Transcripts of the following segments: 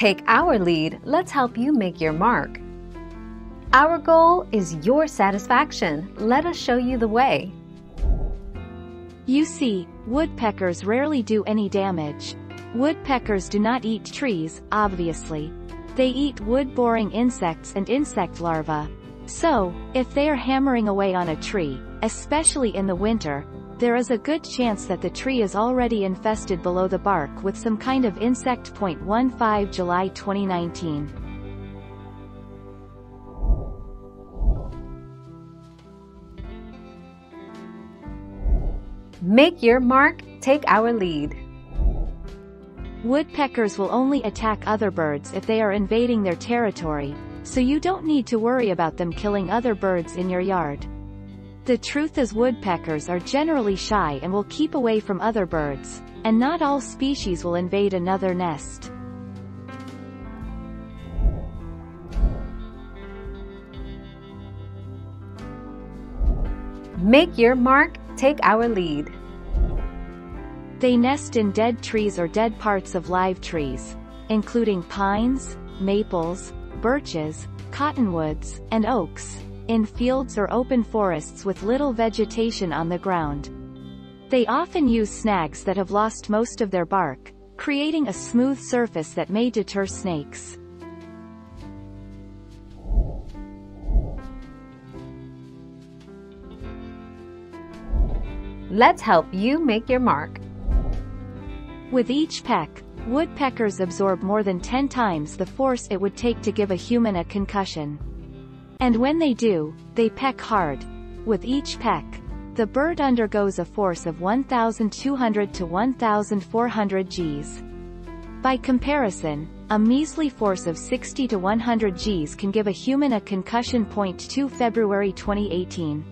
Take our lead, let's help you make your mark. Our goal is your satisfaction. Let us show you the way. You see, woodpeckers rarely do any damage. Woodpeckers do not eat trees, obviously. They eat wood-boring insects and insect larvae. So, if they are hammering away on a tree, especially in the winter, there is a good chance that the tree is already infested below the bark with some kind of insect. 15 July 2019. Make your mark, take our lead. Woodpeckers will only attack other birds if they are invading their territory, so you don't need to worry about them killing other birds in your yard. The truth is, woodpeckers are generally shy and will keep away from other birds, and not all species will invade another nest. Make your mark, take our lead. They nest in dead trees or dead parts of live trees, including pines, maples, birches, cottonwoods, and oaks, in fields or open forests with little vegetation on the ground. They often use snags that have lost most of their bark, creating a smooth surface that may deter snakes. Let's help you make your mark. With each peck, woodpeckers absorb more than 10 times the force it would take to give a human a concussion. And when they do, they peck hard. With each peck, the bird undergoes a force of 1,200 to 1,400 Gs. By comparison, a measly force of 60 to 100 Gs can give a human a concussion. 2 February 2018.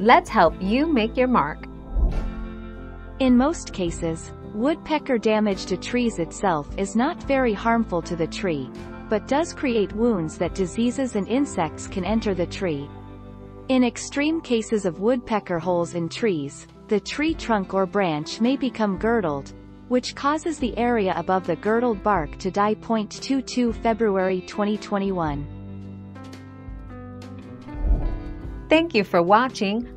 Let's help you make your mark. In most cases, woodpecker damage to trees itself is not very harmful to the tree, but does create wounds that diseases and insects can enter the tree. In extreme cases of woodpecker holes in trees, the tree trunk or branch may become girdled, which causes the area above the girdled bark to die. 22 February 2021. Thank you for watching.